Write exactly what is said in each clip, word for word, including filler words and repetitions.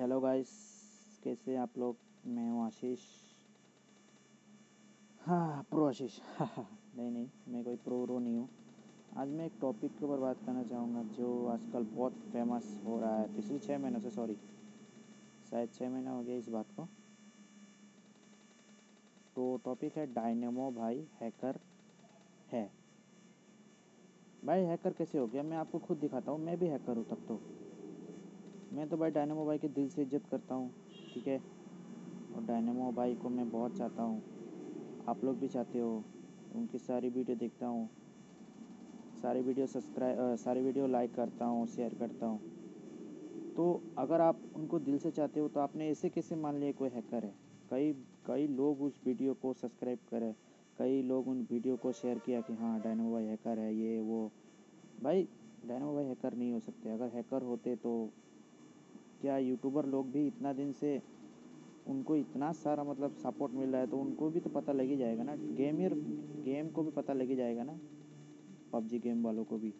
Hello guys, कैसे आप लोग। मैं हूँ आशीष, हाँ प्रो आशीष। नहीं नहीं, मैं कोई प्रो रो नहीं हूँ। आज मैं एक टॉपिक के ऊपर बात करना चाहूँगा जो आजकल बहुत फेमस हो रहा है पिछले छः महीनों से। सॉरी, शायद छः महीना हो गया इस बात को। तो टॉपिक है डायनेमो भाई हैकर है। भाई हैकर कैसे हो गया, मैं आपको खुद दिखाता हूँ। मैं भी हैकर हूँ तब तो। मैं तो भाई डायनेमो भाई के दिल से इज्जत करता हूँ, ठीक है। और डायनेमो भाई को मैं बहुत चाहता हूँ, आप लोग भी चाहते हो। उनकी सारी वीडियो देखता हूँ, सारी वीडियो सब्सक्राइब सारी वीडियो लाइक करता हूँ, शेयर करता हूँ। तो अगर आप उनको दिल से चाहते हो तो आपने ऐसे कैसे मान लिया कोई हैकर है। कई कई लोग उस वीडियो को सब्सक्राइब करे, कई लोग उन वीडियो को शेयर किया कि हाँ डायनेमो भाई हैकर है, ये वो। भाई डायनेमो भाई हैकर नहीं हो सकते। अगर हैकर होते तो क्या यूट्यूबर लोग भी इतना दिन से उनको इतना सारा मतलब सपोर्ट मिल रहा है तो उनको भी तो पता लग ही जाएगा ना। गेमर गेम को भी पता लग ही जाएगा ना, पबजी गेम वालों को भी,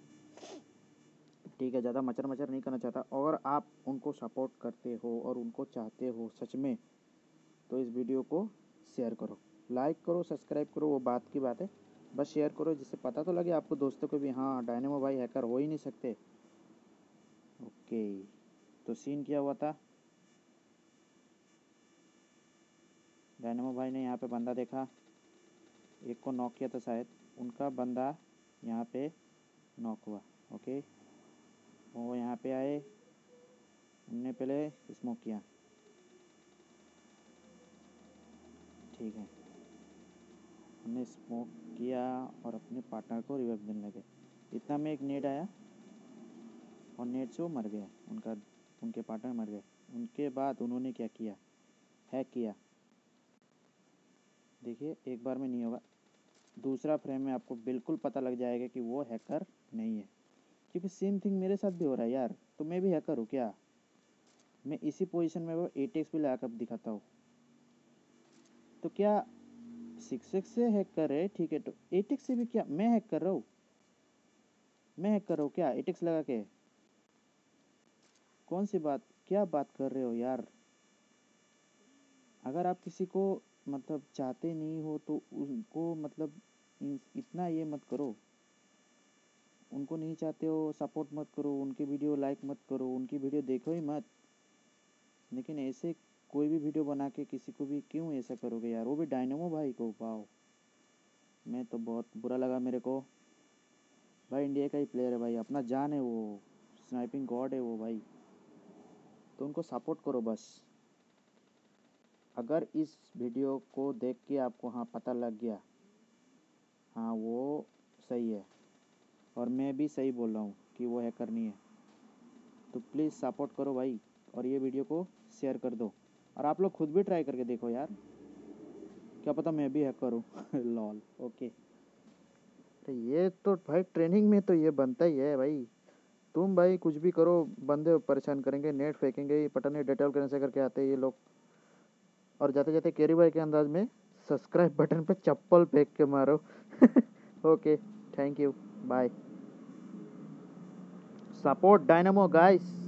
ठीक है। ज़्यादा मचर मचर नहीं करना चाहता। और आप उनको सपोर्ट करते हो और उनको चाहते हो सच में, तो इस वीडियो को शेयर करो, लाइक करो, सब्सक्राइब करो। वो बात की बात है, बस शेयर करो जिससे पता तो लगे आपको, दोस्तों को भी, हाँ डायनेमो भाई हैकर हो ही नहीं सकते। ओके, तो सीन क्या हुआ था। डायनेमो भाई ने यहाँ पे बंदा देखा, एक को नॉक किया था शायद, उनका बंदा यहाँ पे नॉक हुआ। ओके, वो यहाँ पे आए, उनने पहले स्मोक किया, ठीक है, उनने स्मोक किया और अपने पार्टनर को रिवाइव देने लगे। इतना में एक नेड आया और नेट से वो मर गया, उनका उनके पार्टनर मर गए। उनके बाद उन्होंने क्या किया, हैक किया। देखिए, एक बार में नहीं होगा, दूसरा फ्रेम में आपको बिल्कुल पता लग जाएगा कि वो हैकर नहीं है। क्योंकि सेम थिंग मेरे साथ भी हो रहा है यार। तो मैं भी हैकर हूँ क्या। मैं इसी पोजीशन में वो एट एक्स भी लगा कर दिखाता हूँ। तो क्या सिक्स एक्स से हैकर है, ठीक है, तो एट एक्स से भी क्या मैं हैक कर रहा हूँ। मैं हैक कर रहा हूँ क्या एट एक्स लगा के। कौन सी बात, क्या बात कर रहे हो यार। अगर आप किसी को मतलब चाहते नहीं हो तो उनको मतलब इतना ये मत करो। उनको नहीं चाहते हो सपोर्ट मत करो, उनकी वीडियो लाइक मत करो, उनकी वीडियो देखो ही मत। लेकिन ऐसे कोई भी वीडियो बना के किसी को भी क्यों ऐसा करोगे यार, वो भी डायनेमो भाई को। पाओ, मैं तो बहुत बुरा लगा मेरे को। भाई इंडिया का ही प्लेयर है भाई, अपना जान है वो, स्नाइपिंग गॉड है वो भाई। तो उनको सपोर्ट करो बस। अगर इस वीडियो को देख के आपको हाँ पता लग गया, हाँ वो सही है और मैं भी सही बोल रहा हूँ कि वो हैकर नहीं है, तो प्लीज़ सपोर्ट करो भाई। और ये वीडियो को शेयर कर दो और आप लोग खुद भी ट्राई करके देखो यार, क्या पता मैं भी हैकर हूँ। लॉल। ओके, तो ये तो भाई ट्रेनिंग में तो ये बनता ही है भाई। तुम भाई कुछ भी करो, बंदे परेशान करेंगे, नेट फेंकेंगे, पता नहीं डिटेल करने से करके आते हैं ये लोग। और जाते जाते कैरी भाई के अंदाज में सब्सक्राइब बटन पे चप्पल फेंक के मारो। Okay, thank you, bye. Support Dynamo guys.